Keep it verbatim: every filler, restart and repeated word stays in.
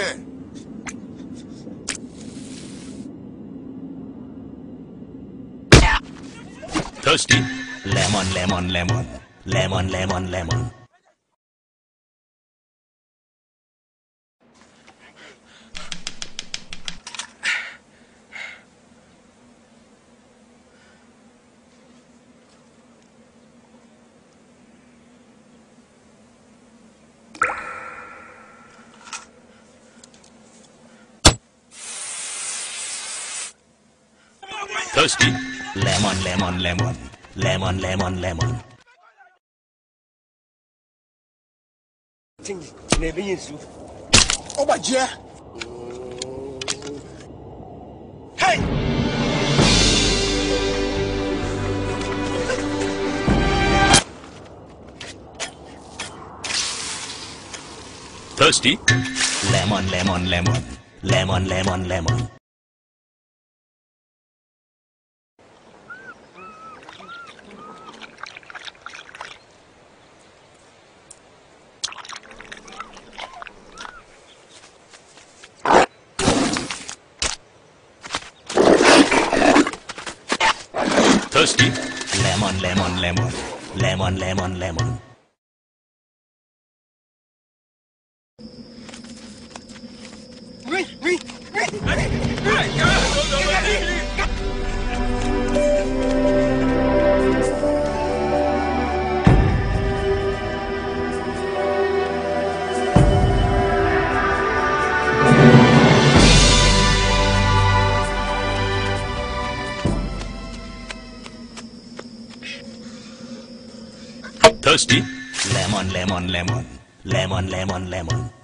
There. Thirsty lemon, lemon, lemon, lemon, lemon, lemon. Thirsty lemon, lemon, lemon, lemon, lemon, lemon. Oh, my dear. Hey. Thirsty lemon, lemon, lemon, lemon, lemon, lemon. Thirsty lemon, lemon, lemon, lemon, lemon, lemon. Thirsty lemon, lemon, lemon, lemon, lemon, lemon.